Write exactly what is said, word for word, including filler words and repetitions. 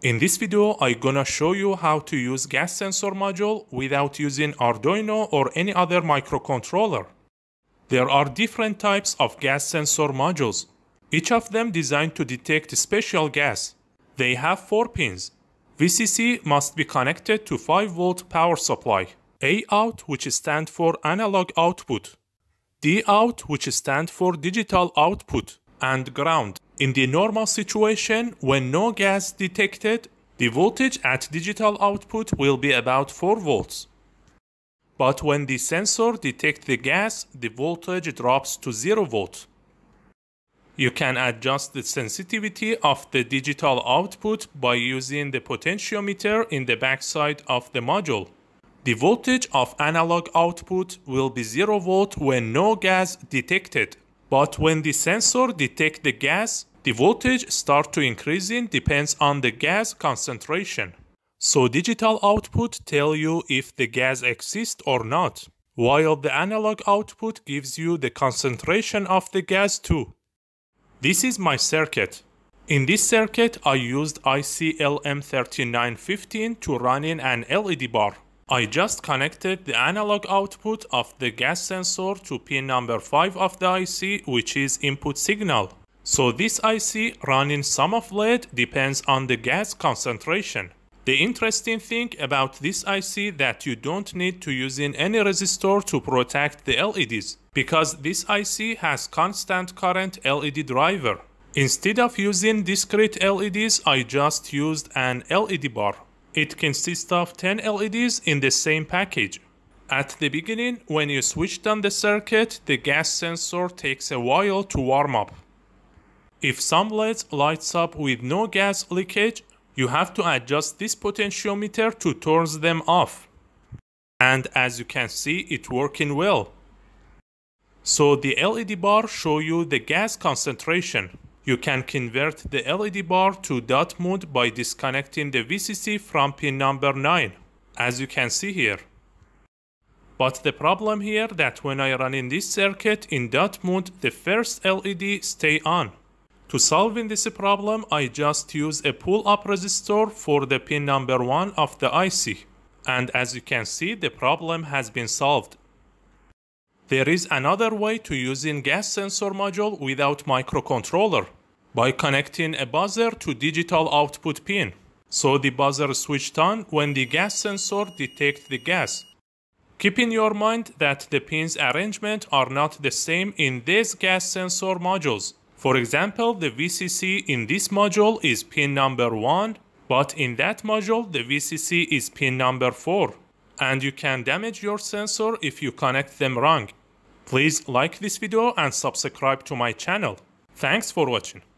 In this video, I'm gonna show you how to use gas sensor module without using Arduino or any other microcontroller. There are different types of gas sensor modules, each of them designed to detect special gas. They have four pins. V C C must be connected to five volt power supply. A out, which stands for analog output. D out, which stands for digital output, and ground. In the normal situation, when no gas detected, the voltage at digital output will be about four volts. But when the sensor detects the gas, the voltage drops to zero volt. You can adjust the sensitivity of the digital output by using the potentiometer in the backside of the module. The voltage of analog output will be zero volt when no gas detected. But when the sensor detects the gas, the voltage starts to increase in depends on the gas concentration. So digital output tells you if the gas exists or not, while the analog output gives you the concentration of the gas too. This is my circuit. In this circuit, I used I C L M thirty-nine fifteen to run in an L E D bar. I just connected the analog output of the gas sensor to pin number five of the I C, which is input signal. So this I C running sum of lead depends on the gas concentration. The interesting thing about this I C that you don't need to use in any resistor to protect the L E Ds, because this I C has constant current L E D driver. Instead of using discrete L E Ds, I just used an L E D bar. It consists of ten L E Ds in the same package. At the beginning, when you switched on the circuit, the gas sensor takes a while to warm up. If some L E D lights up with no gas leakage, you have to adjust this potentiometer to turn them off. And as you can see, it's working well. So the L E D bar shows you the gas concentration. You can convert the L E D bar to dot mode by disconnecting the V C C from pin number nine, as you can see here. But the problem here that when I run in this circuit in dot mode, the first L E D stays on. To solving this problem, I just use a pull-up resistor for the pin number one of the I C. And as you can see, the problem has been solved. There is another way to using gas sensor module without microcontroller, by connecting a buzzer to digital output pin. So the buzzer switched on when the gas sensor detects the gas. Keep in your mind that the pins arrangement are not the same in these gas sensor modules. For example, the V C C in this module is pin number one, but in that module the V C C is pin number four. And you can damage your sensor if you connect them wrong. Please like this video and subscribe to my channel. Thanks for watching.